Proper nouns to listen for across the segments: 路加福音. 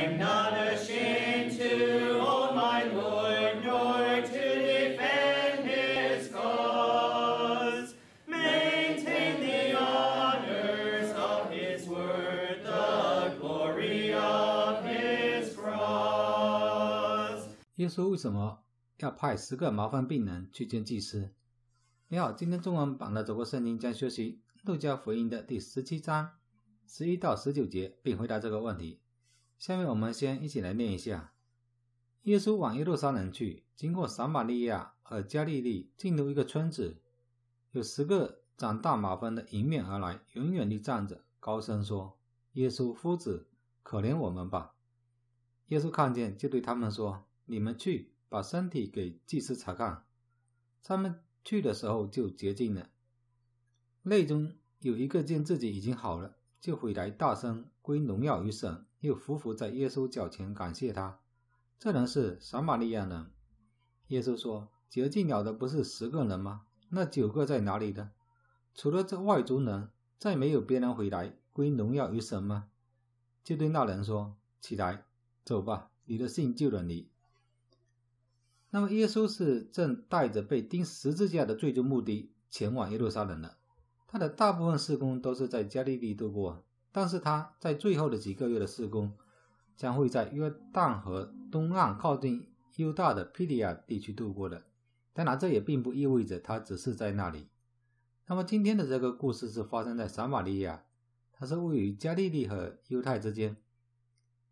I'm not ashamed to own my Lord, nor to defend his cause. Maintain the honors of his word, the glory of his cross. 耶稣为什么要派10个麻风病人去见祭司？你好，今天中文版的走过圣经将学习路加福音的第17章11到19节，并回答这个问题。下面我们先一起来念一下。耶稣往耶路撒冷去，经过撒玛利亚和加利利，进入一个村子，有10个长大麻风的迎面而来，远远地站着，高声说：“耶稣夫子，可怜我们吧！”耶稣看见，就对他们说：“你们去，把身体给祭司查看。”他们去的时候就洁净了。内中有一个见自己已经好了，就回来大声归荣耀于神，又俯伏在耶稣脚前感谢他。这人是撒玛利亚人。耶稣说：“洁净了的不是10个人吗？那9个在哪里呢？除了这外族人，再没有别人回来归荣耀于神吗？”就对那人说：“起来，走吧，你的信救了你。”那么耶稣是正带着被钉十字架的最终目的前往耶路撒冷的。他的大部分事工都是在加利利度过，但是他在最后的几个月的事工将会在约旦河东岸靠近犹大的庇利亚地区度过的。当然这也并不意味着他只是在那里。那么今天的这个故事是发生在撒玛利亚，它是位于加利利和犹太之间。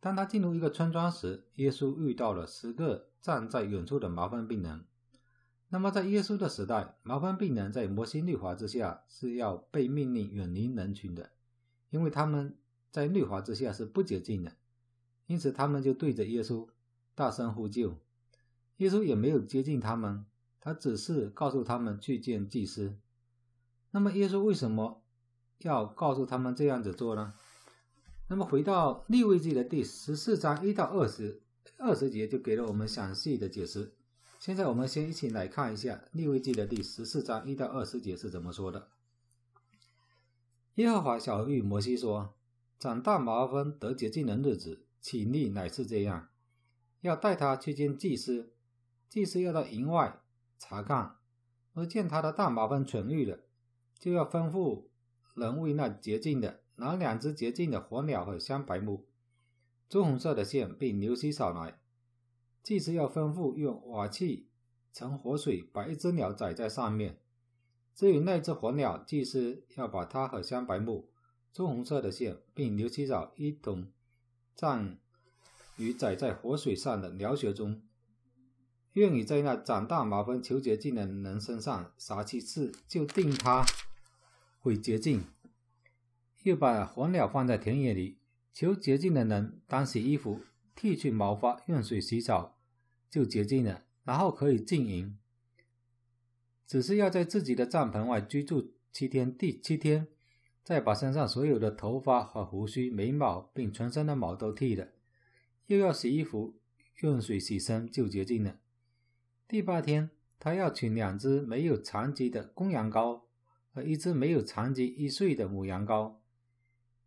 当他进入一个村庄时，耶稣遇到了10个站在远处的麻风病人。那么在耶稣的时代，麻风病人在摩西律法之下是要被命令远离人群的，因为他们在律法之下是不洁净的，因此他们就对着耶稣大声呼救。耶稣也没有接近他们，他只是告诉他们去见祭司。那么耶稣为什么要告诉他们这样子做呢？那么回到利未记的第14章1到20节，就给了我们详细的解释。现在我们先一起来看一下利未记的第14章1到20节是怎么说的。耶和华晓谕摩西说：“长大麻风得洁净的日子，起例乃是这样，要带他去见祭司，祭司要到营外查看，而见他的大麻风痊愈了，就要吩咐人为那洁净的拿2只洁净的火鸟和香柏木、朱红色的线，并牛膝扫来。祭司要吩咐用瓦器盛火水，把1只鸟宰在上面。至于那只火鸟，祭司要把它和香柏木、棕红色的线，并牛膝扫一同蘸于宰在火水上的鸟血中。愿你在那长大麻风求洁净的人身上杀7次，就定他为洁净。又把火鸟放在田野里，求洁净的人当洗衣服，剃去毛发，用水洗澡，就洁净了，然后可以进营。只是要在自己的帐篷外居住7天，第7天再把身上所有的头发和胡须、眉毛并全身的毛都剃了，又要洗衣服，用水洗身，就洁净了。第8天他要取2只没有残疾的公羊羔和1只没有残疾1岁的母羊羔，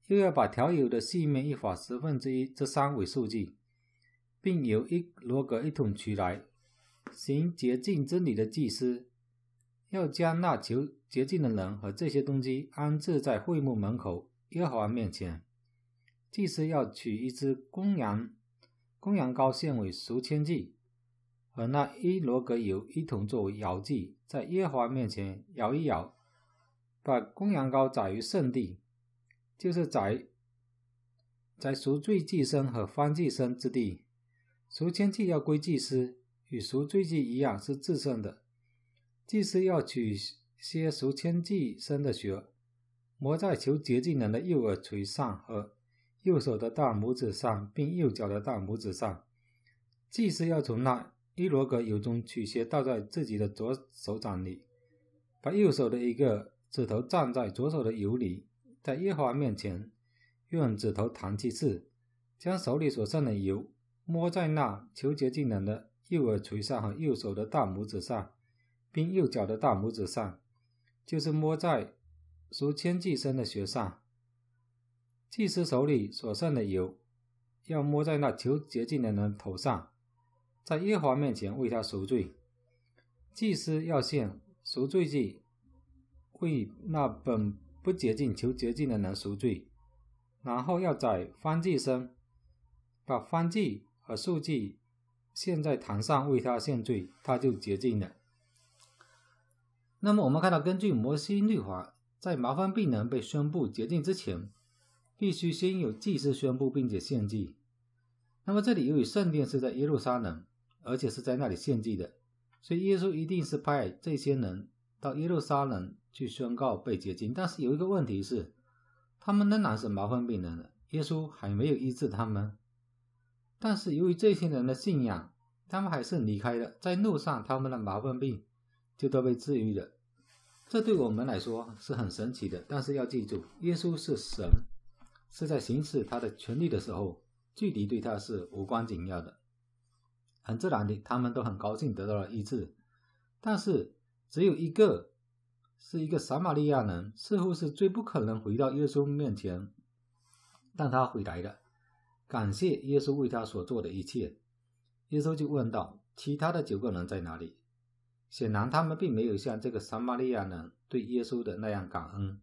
又要把调油的细面1法1/10这3为数据，并由1罗革1桶取来。行洁净之礼的祭司要将那求洁净的人和这些东西安置在会幕门口耶和华面前。祭司要取1只公羊羔献为赎愆祭，和那1罗革油1桶作为摇祭，在耶和华面前摇一摇，把公羊羔宰于圣地，就是宰赎罪祭牲和燔祭牲之地。赎愆祭要归祭司，与赎罪祭一样是至圣的。祭司要取些赎愆祭牲的血，抹在求洁净人的右耳垂上和右手的大拇指上，并右脚的大拇指上。祭司要从那1罗革油中取些，倒在自己的左手掌里，把右手的1个指头蘸在左手的油里，在耶和华面前用指头弹7次，将手里所剩的油摸在那求洁净人的右耳垂上和右手的大拇指上，并右脚的大拇指上，就是摸在赎愆祭牲的血上。祭司手里所剩的油要摸在那求洁净的人头上，在耶和华面前为他赎罪。祭司要献赎罪祭，为那本不洁净求洁净的人赎罪，然后要宰燔祭牲，把燔祭和素祭献在坛上为他献罪，他就洁净了。那么我们看到，根据摩西律法，在麻风病人被宣布洁净之前，必须先有祭司宣布并且献祭。那么这里由于圣殿是在耶路撒冷，而且是在那里献祭的，所以耶稣一定是派这些人到耶路撒冷去宣告被洁净。但是有一个问题是，他们仍然是麻风病人的，耶稣还没有医治他们。但是由于这些人的信仰，他们还是离开了，在路上他们的麻风病就都被治愈了。这对我们来说是很神奇的，但是要记住，耶稣是神，是在行使他的权利的时候，距离对他是无关紧要的。很自然的，他们都很高兴得到了医治。但是只有一个，是一个撒玛利亚人，似乎是最不可能回到耶稣面前，但他回来了，感谢耶稣为他所做的一切。耶稣就问道，其他的9个人在哪里？显然他们并没有像这个撒玛利亚人对耶稣的那样感恩。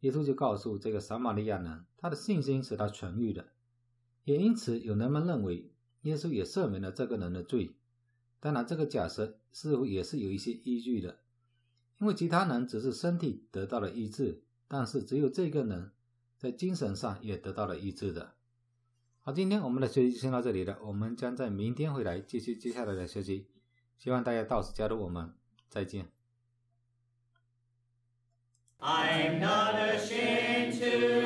耶稣就告诉这个撒玛利亚人，他的信心使他痊愈了，也因此有人们认为耶稣也赦免了这个人的罪。当然这个假设似乎也是有一些依据的，因为其他人只是身体得到了医治，但是只有这个人在精神上也得到了医治的。好，今天我们的学习就先到这里了，我们将在明天回来继续接下来的学习，希望大家到时加入我们，再见。I'm not ashamed to